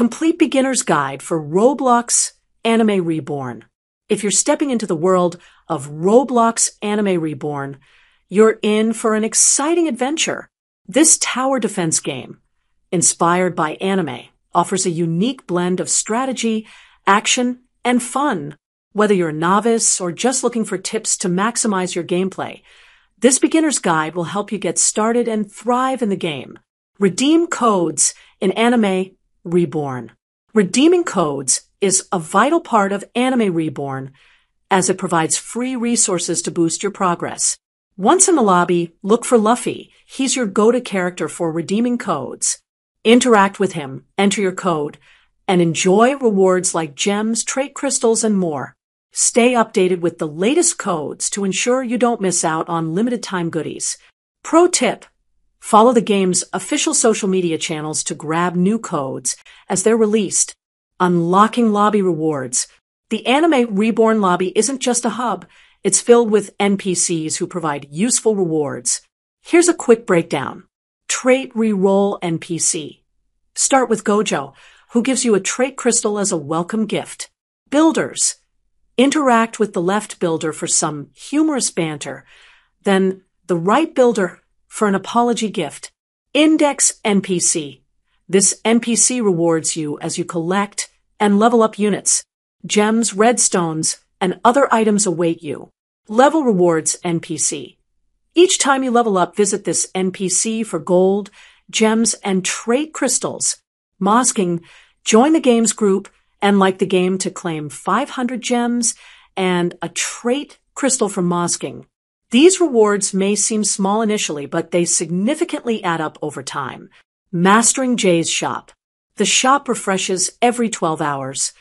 Complete Beginner's Guide for Roblox Anime Reborn. If you're stepping into the world of Roblox Anime Reborn, you're in for an exciting adventure. This tower defense game, inspired by anime, offers a unique blend of strategy, action, and fun. Whether you're a novice or just looking for tips to maximize your gameplay, this beginner's guide will help you get started and thrive in the game. Redeem codes in Anime Reborn. Redeeming codes is a vital part of Anime Reborn, as it provides free resources to boost your progress. Once in the lobby, look for Luffy. He's your go-to character for redeeming codes. Interact with him, enter your code, and enjoy rewards like gems, trait crystals, and more. Stay updated with the latest codes to ensure you don't miss out on limited-time goodies. Pro tip: follow the game's official social media channels to grab new codes as they're released. Unlocking lobby rewards. The Anime Reborn lobby isn't just a hub. It's filled with NPCs who provide useful rewards. Here's a quick breakdown. Trait Reroll NPC. Start with Gojo, who gives you a trait crystal as a welcome gift. Builders. Interact with the left builder for some humorous banter, then the right builder for an apology gift. Index NPC. This NPC rewards you as you collect and level up units. Gems, redstones, and other items await you. Level Rewards NPC. Each time you level up, visit this NPC for gold, gems, and trait crystals. Mozking, join the game's group and like the game to claim 500 gems and a trait crystal from Mozking. These rewards may seem small initially, but they significantly add up over time. Mastering Jay's Shop. The shop refreshes every 12 hours,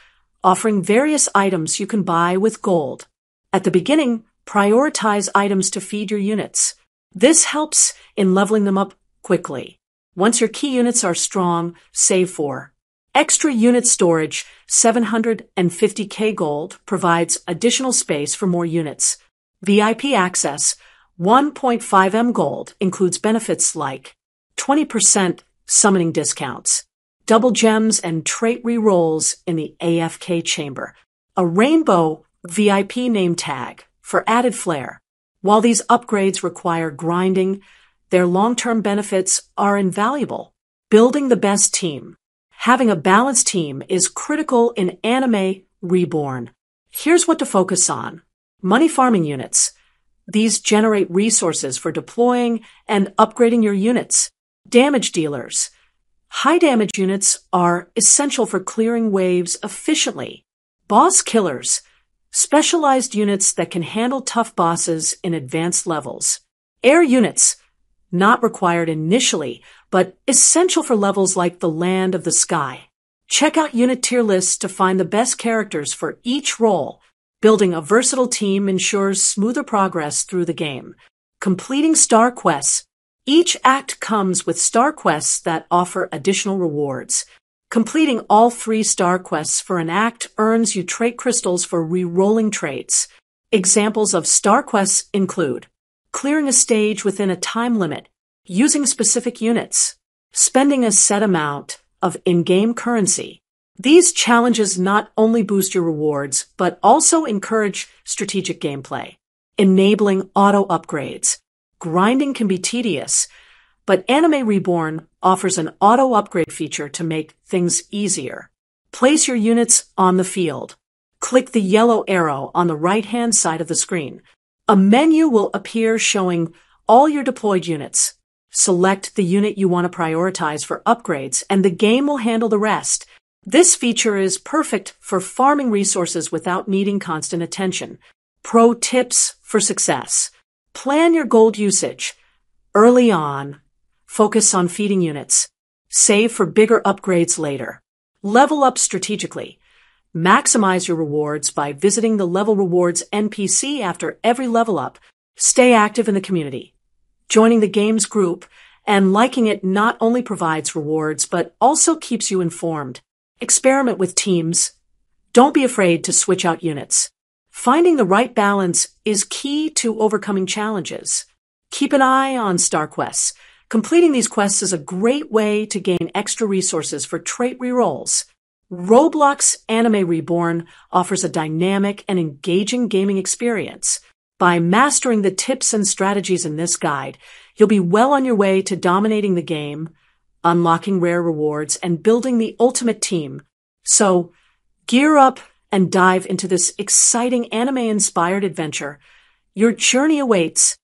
offering various items you can buy with gold. At the beginning, prioritize items to feed your units. This helps in leveling them up quickly. Once your key units are strong, save for extra unit storage. 750k gold provides additional space for more units. VIP access. 1.5M gold includes benefits like 20% summoning discounts, double gems and trait rerolls in the AFK chamber, a rainbow VIP name tag for added flair. While these upgrades require grinding, their long-term benefits are invaluable. Building the best team. Having a balanced team is critical in Anime Reborn. Here's what to focus on. Money farming units. These generate resources for deploying and upgrading your units. Damage dealers. High damage units are essential for clearing waves efficiently. Boss killers. Specialized units that can handle tough bosses in advanced levels. Air units. Not required initially, but essential for levels like the Land of the Sky. Check out unit tier lists to find the best characters for each role. Building a versatile team ensures smoother progress through the game. Completing star quests. Each act comes with star quests that offer additional rewards. Completing all 3 star quests for an act earns you trait crystals for re-rolling traits. Examples of star quests include clearing a stage within a time limit, using specific units, spending a set amount of in-game currency. These challenges not only boost your rewards, but also encourage strategic gameplay. Enabling auto upgrades. Grinding can be tedious, but Anime Reborn offers an auto-upgrade feature to make things easier. Place your units on the field. Click the yellow arrow on the right-hand side of the screen. A menu will appear showing all your deployed units. Select the unit you want to prioritize for upgrades, and the game will handle the rest. This feature is perfect for farming resources without needing constant attention. Pro tips for success. Plan your gold usage. Early on, focus on feeding units. Save for bigger upgrades later. Level up strategically. Maximize your rewards by visiting the Level Rewards NPC after every level up. Stay active in the community. Joining the game's group and liking it not only provides rewards, but also keeps you informed. Experiment with teams. Don't be afraid to switch out units. Finding the right balance is key to overcoming challenges. Keep an eye on star quests. Completing these quests is a great way to gain extra resources for trait rerolls. Roblox Anime Reborn offers a dynamic and engaging gaming experience. By mastering the tips and strategies in this guide, you'll be well on your way to dominating the game, unlocking rare rewards, and building the ultimate team. So, gear up and dive into this exciting anime-inspired adventure. Your journey awaits.